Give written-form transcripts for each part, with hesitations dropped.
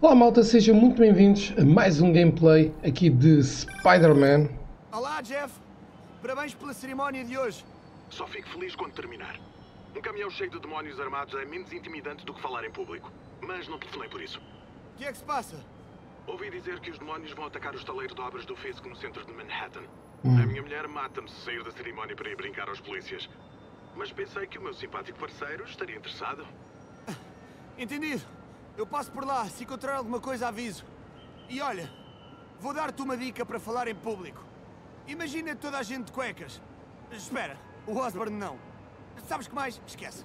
Olá malta, sejam muito bem-vindos a mais um gameplay aqui de Spider-Man. Olá Jeff, parabéns pela cerimónia de hoje. Só fico feliz quando terminar. Um caminhão cheio de demónios armados é menos intimidante do que falar em público, mas não telefonei por isso. O que é que se passa? Ouvi dizer que os demónios vão atacar o estaleiro de obras do Fisk no centro de Manhattan. A minha mulher mata-me se sair da cerimónia para ir brincar aos polícias. Mas pensei que o meu simpático parceiro estaria interessado. Entendido. Eu passo por lá. Se encontrar alguma coisa, aviso. E olha, vou dar-te uma dica para falar em público. Imagina toda a gente de cuecas. Espera, o Osborne não. Sabes que mais? Esquece.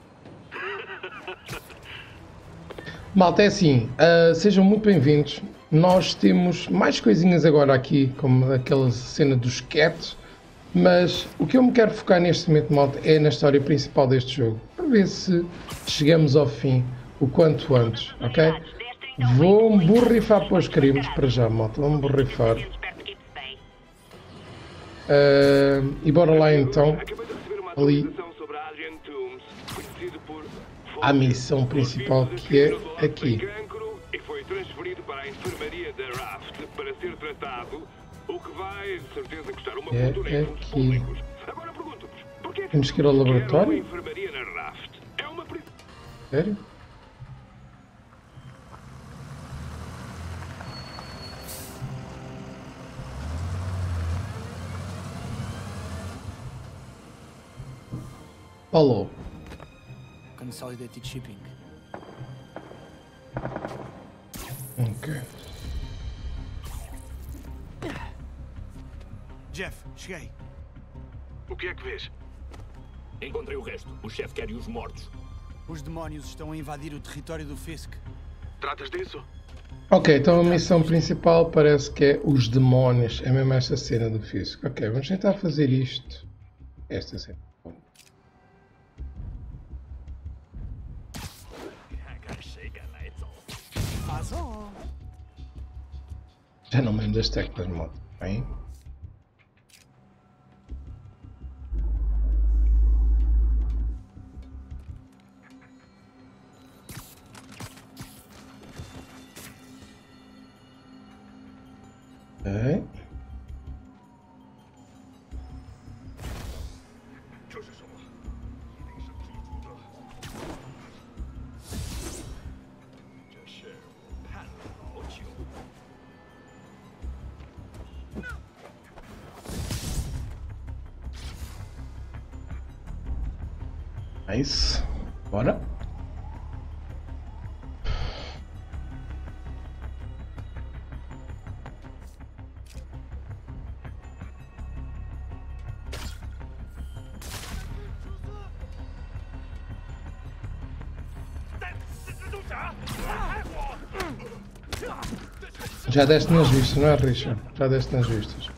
Malta, é assim. Sejam muito bem-vindos. Nós temos mais coisinhas agora aqui, como aquela cena dos cats. Mas o que eu me quero focar neste momento, malta, é na história principal deste jogo. Para ver se chegamos ao fim o quanto antes, ok? Vou-me borrifar para os crimes, para já, malta. Vou-me borrifar. E bora lá então. Ali. À missão principal, que é aqui. É aqui. Temos que ir ao laboratório? Sério? Alô. Consolidated shipping. Ok. Jeff, cheguei. O que é que vês? Encontrei o resto. O chefe quer os mortos. Os demónios estão a invadir o território do Fisk. Tratas disso? Ok, então a missão principal parece que é os demónios. É mesmo esta cena do Fisk. Ok, vamos tentar fazer isto. Esta cena. Já não me lembro das teclas, malta. Bem. Okay. Nice. Bora. Já deste nas vistas, não é, Richard? Já deste nas vistas.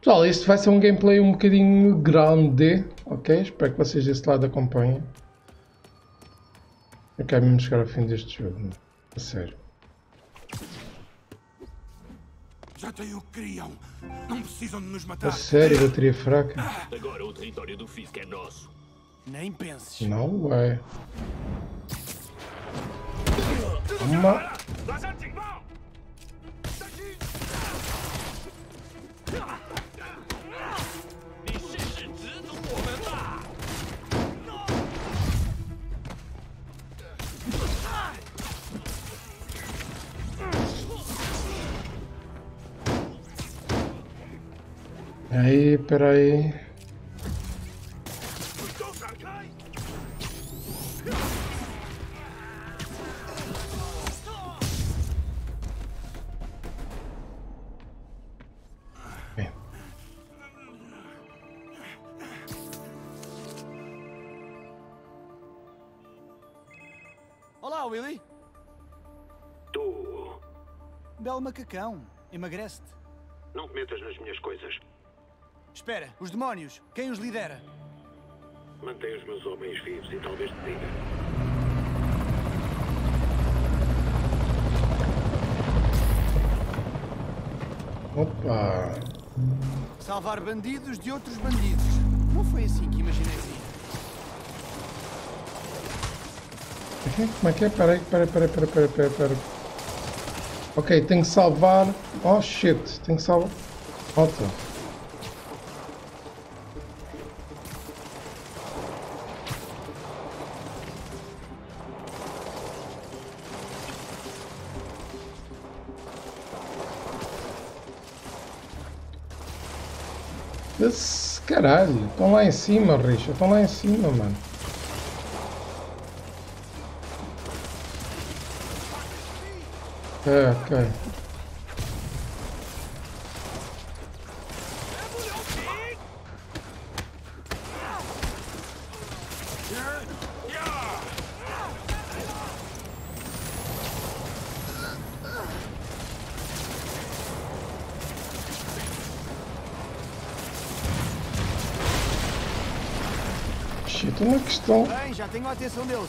Pessoal, este vai ser um gameplay um bocadinho grande, ok? Espero que vocês desse lado acompanhem. Eu quero mesmo chegar ao fim deste jogo, a sério. Já tenho o que queriam. Não precisam de nos matar. A sério, bateria fraca. Agora o território do Fisk é nosso. Nem penses. Não vai. Uma. Aí, peraí. Olá, Willy. Tu. Belo macacão. Emagrece-te. Não te metas nas minhas coisas. Espera, os demónios, quem os lidera? Mantenha os meus homens vivos e talvez te diga. Opa! Salvar bandidos de outros bandidos. Não foi assim que imaginei. Como é que é? Peraí. Ok, tenho que salvar. Oh shit, tenho que salvar. Volta. Caralho, estão lá em cima, Richa, estão lá em cima, mano. É, ok. Uma questão. Bem, já tenho a atenção deles.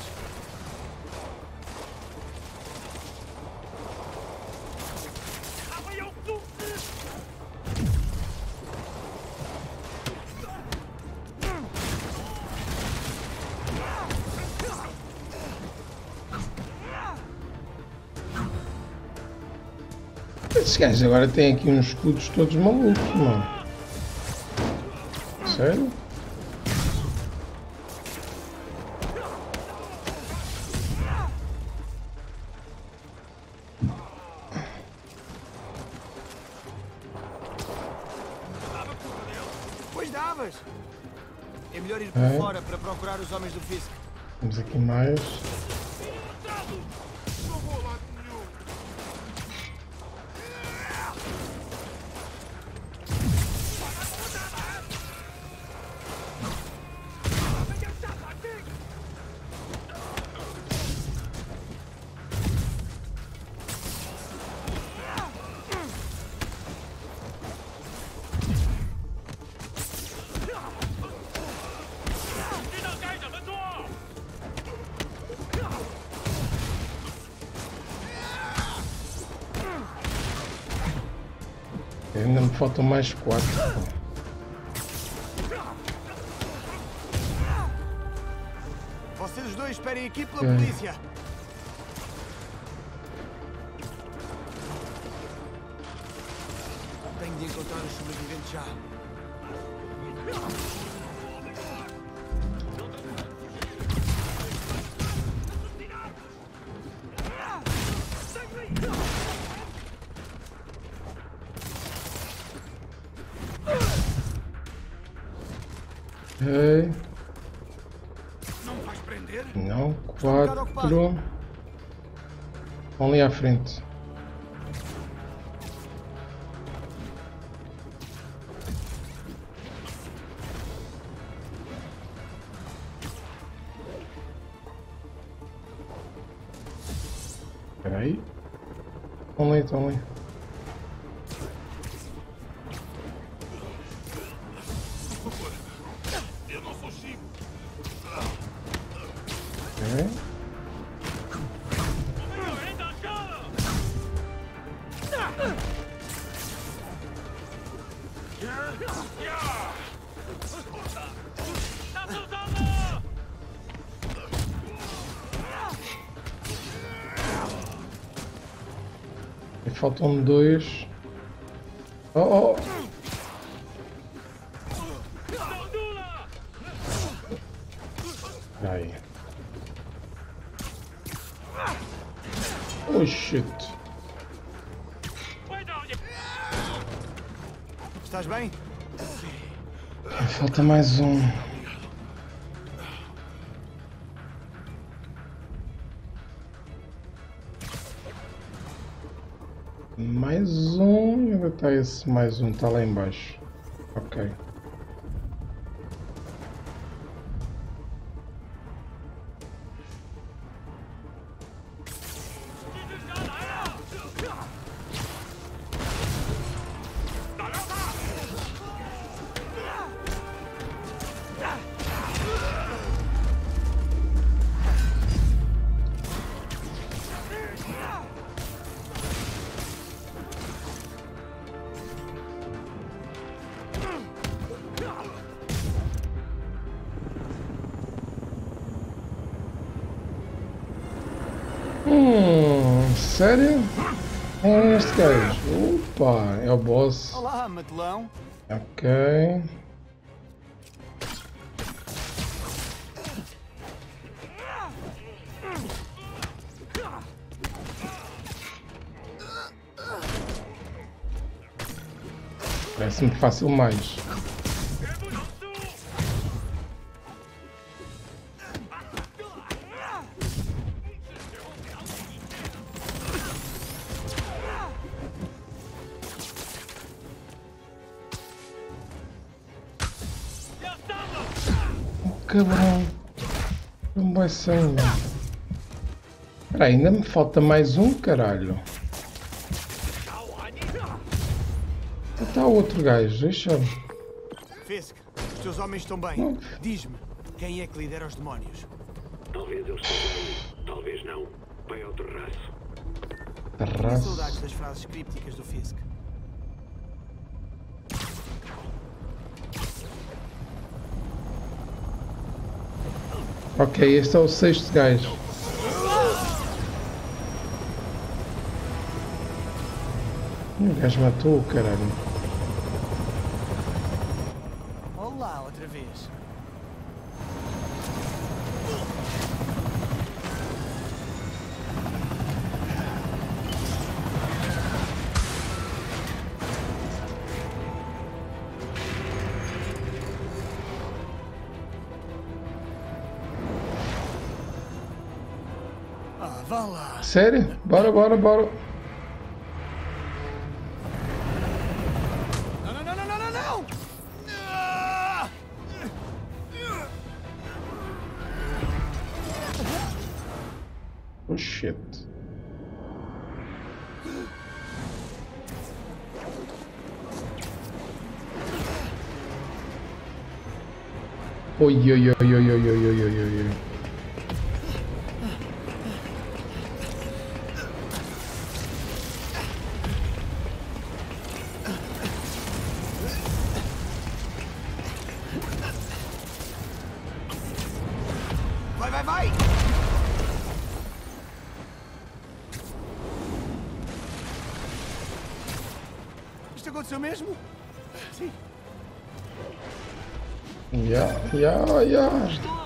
Esses gajos agora têm aqui uns escudos todos malucos, mano. Sério? Procurar os homens do Fisk. Vamos aqui mais. Ainda me faltam mais 4. Vocês dois esperem aqui pela polícia. Tenho de encontrar os sobreviventes já. Não vais prender? Não, 4. Vão ali à frente. Espera aí. Estão ali. Faltam 2. Oh, oh. Aí. Oh shit. Estás bem? Falta mais um. Mais um, ainda está esse mais um, está lá em baixo. Ok. Sério? É este gajo. Opa, é o boss. Olá, matelão. Ok. Parece-me fácil mais. Cabrão, não vai sair. Espera, ainda me falta mais um, caralho. Está outro gajo, deixa-me. Fisk, os teus homens estão bem. Não. Diz-me, quem é que lidera os demónios? Talvez eu esteja bem, talvez não. Vai ao terraço. Terraço. Saudades das frases crípticas do Fisk. Ok, este é o sexto gajo. O gajo matou o caralho. Olá, outra vez. Sério? Bora, bora, bora. Não, não, não, não, não, não, não. Oh shit. Oi, oi, oi, oi, oi, oi, oi, oi, oi.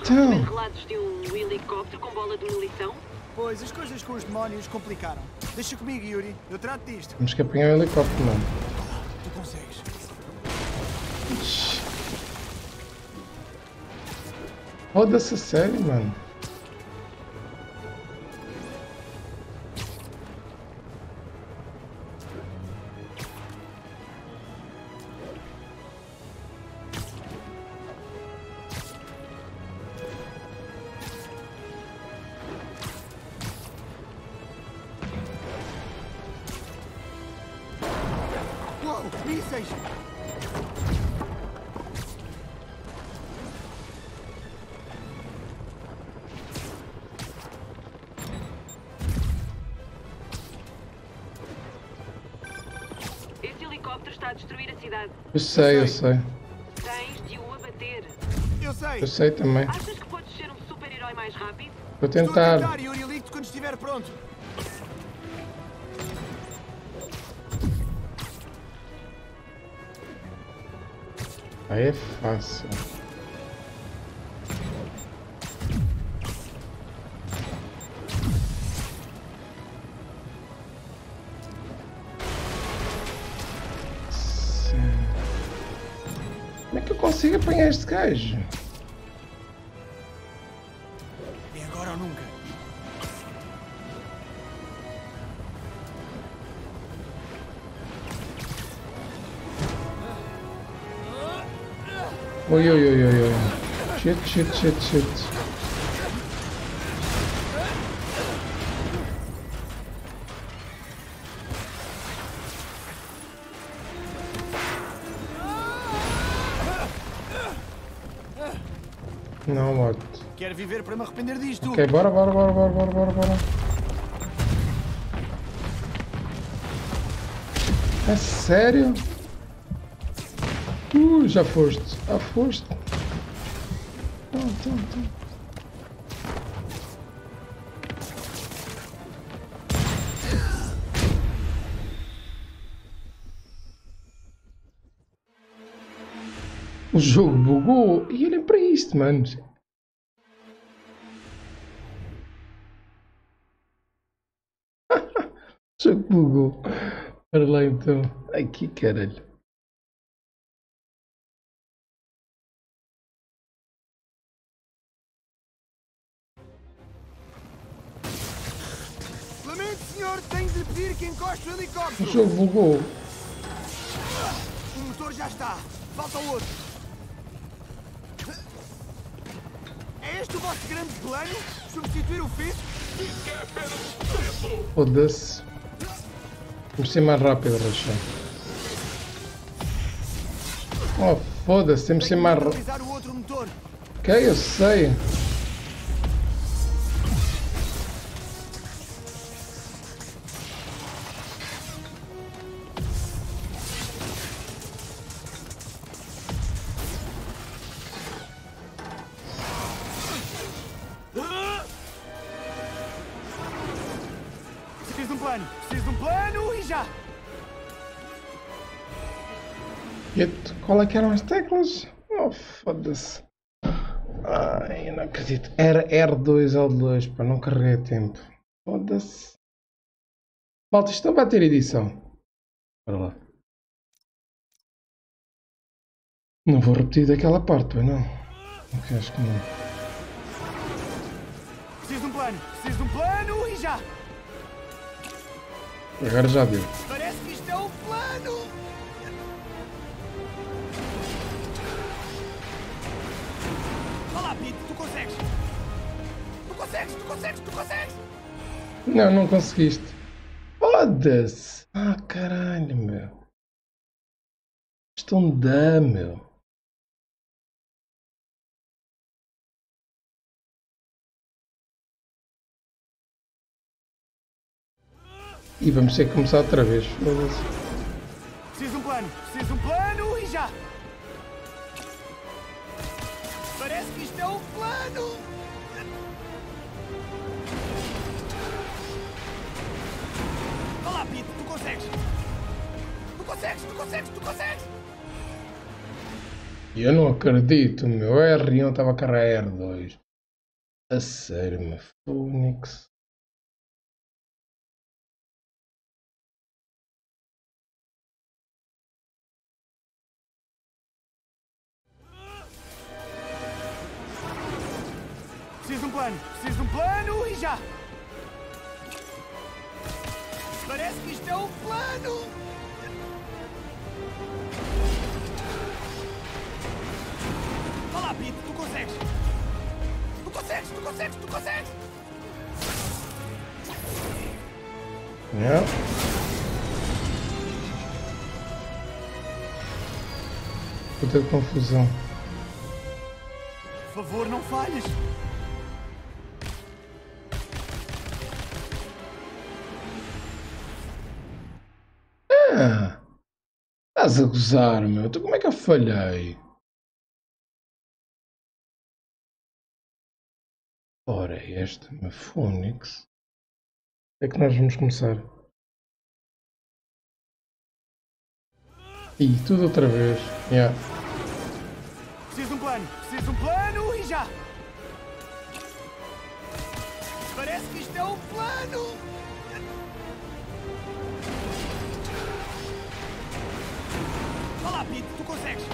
Estão revelados de um helicóptero com bola de munição? Pois, as coisas com os demónios complicaram. Deixa comigo, Yuri. Eu trato disto. Temos que apanhar o helicóptero, mano. Tu consegues. Ixi. Foda-se a sério, mano. Eu sei. Tens de o abater. Eu sei também. Achas que podes ser um super-herói mais rápido? Vou tentar. Estou a tentar, Yuri, ligue-te quando estiver pronto. Aí é fácil. Consigo apanhar este gajo. É agora ou nunca. Oi, oi, oi, oi, oi. Shit. Não, morto. Quero viver para me arrepender disto. Ok, bora. É sério? Já foste. Já foste. Então. O jogo bugou e olhem para isto, mano. O jogo bugou. Para lá então. Aqui, caralho. Lamento, senhor, tenho de pedir que encoste o helicóptero. O jogo bugou. O motor já está. Falta o outro. É este o vosso grande plano? Substituir o Fisk? Foda-se. Vamos ser mais rápido, Rachel. Oh, foda-se, temos que ser mais rápido. Ok, eu sei. Qual é que eram as teclas? Oh, foda-se. Ai, eu não acredito. Era R2L2, para não carreguei a tempo. Foda-se. Malta, isto não vai ter edição. Para lá. Não vou repetir daquela parte, pois não? Ok, acho que não. Preciso de um plano e já! Agora já deu. Parece que isto é um plano! Olá, Pete, tu consegues! Tu consegues, tu consegues, tu consegues! Não, não conseguiste. Foda-se! Ah, caralho, meu. Isto não dá, meu. E vamos ter que começar outra vez. Preciso de um plano e já! Parece que isto é um plano! Olá, Pete, tu consegues! Tu consegues, tu consegues, tu consegues! Eu não acredito, meu R1 estava a carregar R2. A sério, meu Fónix. Preciso de um plano e já! Parece que isto é um plano! Olá, Pete, tu consegues! Tu consegues, tu consegues, tu consegues! Yeah. Puta de confusão. Por favor, não falhes! Estás a gozar, meu. Então como é que eu falhei? Ora, este, meu Fónix. É que nós vamos começar. E tudo outra vez. Yeah. Preciso de um plano e já! Parece que isto é um plano! Olá, Pete, tu consegues!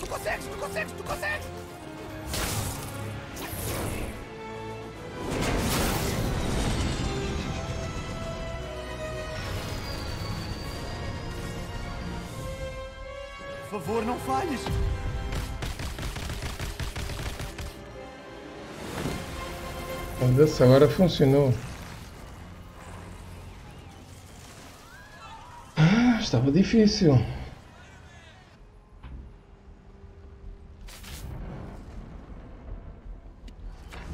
Tu consegues, tu consegues, tu consegues! Por favor, não falhes! Nossa, agora funcionou. Ah, estava difícil.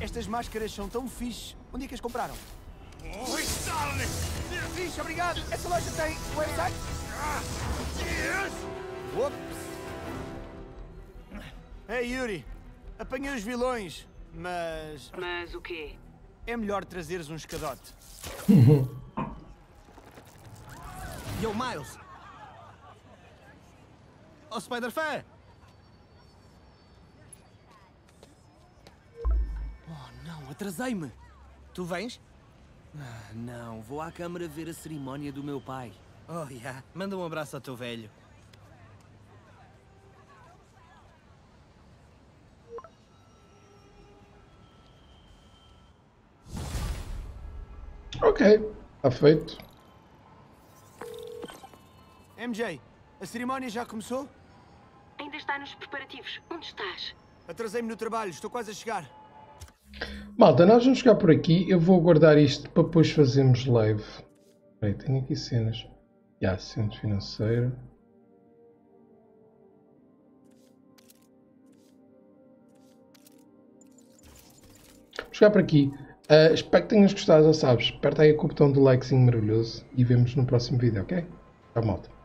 Estas máscaras são tão fixe. Onde é que as compraram? Oh, Starling! Fixe, obrigado! Essa loja tem website? Ops! Hey, Yuri! Apanhei os vilões, mas... Mas o quê? É melhor trazeres um escadote. Yo, Miles! Oh, Spider-Fan! atrasei-me. Tu vens? Ah, não, vou à câmara ver a cerimónia do meu pai. Oh, yeah. Manda um abraço ao teu velho. Ok, está feito. MJ, a cerimónia já começou? Ainda está nos preparativos. Onde estás? Atrasei-me no trabalho, estou quase a chegar. Malta, nós vamos chegar por aqui. Eu vou guardar isto para depois fazermos live. Espera aí, tenho aqui cenas. Já, centro financeiro. Vou chegar por aqui. Espero que tenhas gostado, já sabes. Aperta aí o botão do likezinho maravilhoso e vemos no próximo vídeo, ok? Tchau, malta.